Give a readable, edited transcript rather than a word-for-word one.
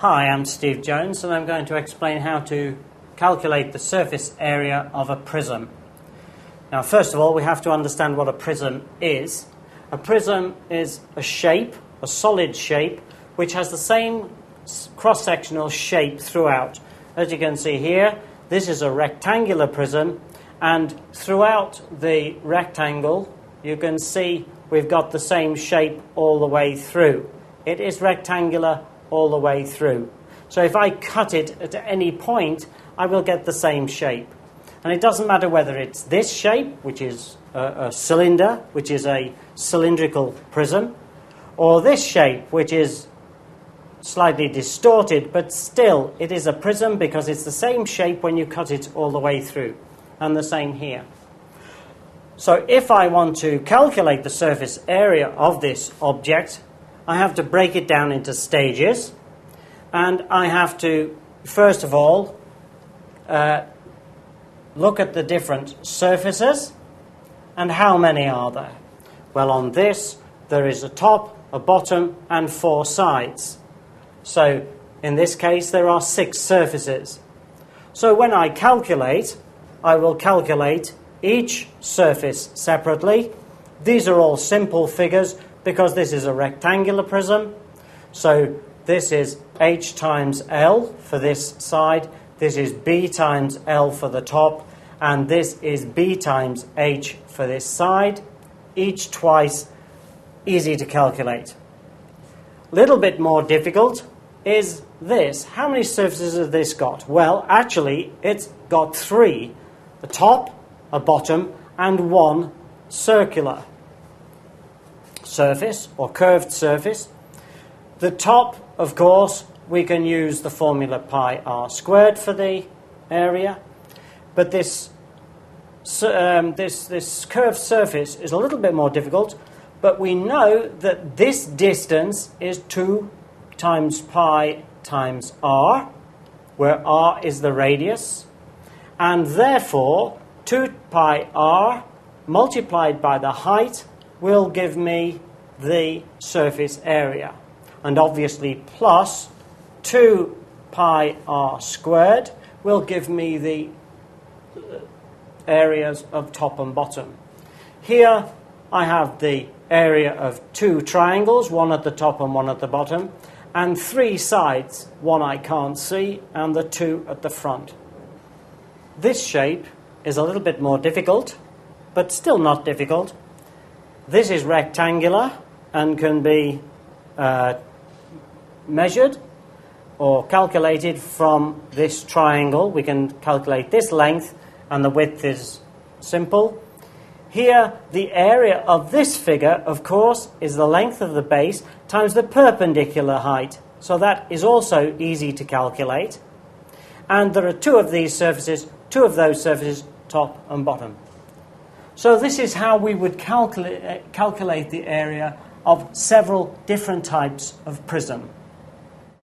Hi, I'm Steve Jones and I'm going to explain how to calculate the surface area of a prism. Now first of all we have to understand what a prism is. A prism is a shape, a solid shape, which has the same cross-sectional shape throughout. As you can see here, this is a rectangular prism, and throughout the rectangle you can see we've got the same shape all the way through. It is rectangular all the way through. So if I cut it at any point, I will get the same shape. And it doesn't matter whether it's this shape, which is a cylinder, which is a cylindrical prism, or this shape, which is slightly distorted, but still it is a prism because it's the same shape when you cut it all the way through. And the same here. So if I want to calculate the surface area of this object, I have to break it down into stages, and I have to, first of all, look at the different surfaces, and how many are there? Well, on this, there is a top, a bottom, and four sides. So, in this case, there are six surfaces. So when I calculate, I will calculate each surface separately. These are all simple figures, because this is a rectangular prism, so this is h times l for this side, this is b times l for the top, and this is b times h for this side, each twice, easy to calculate. A little bit more difficult is this. How many surfaces has this got? Well, actually, it's got three, a top, a bottom, and one circular surface or curved surface. The top, of course, we can use the formula pi r squared for the area, but this curved surface is a little bit more difficult, but we know that this distance is 2 times pi times r, where r is the radius, and therefore 2 pi r multiplied by the height will give me the surface area, and obviously plus 2 pi r squared will give me the areas of top and bottom. Here I have the area of two triangles, one at the top and one at the bottom, and three sides, one I can't see, and the two at the front. This shape is a little bit more difficult, but still not difficult. This is rectangular and can be measured or calculated from this triangle. We can calculate this length, and the width is simple. Here, the area of this figure, of course, is the length of the base times the perpendicular height. So that is also easy to calculate. And there are two of these surfaces, two of those surfaces, top and bottom. So this is how we would calculate the area of several different types of prism.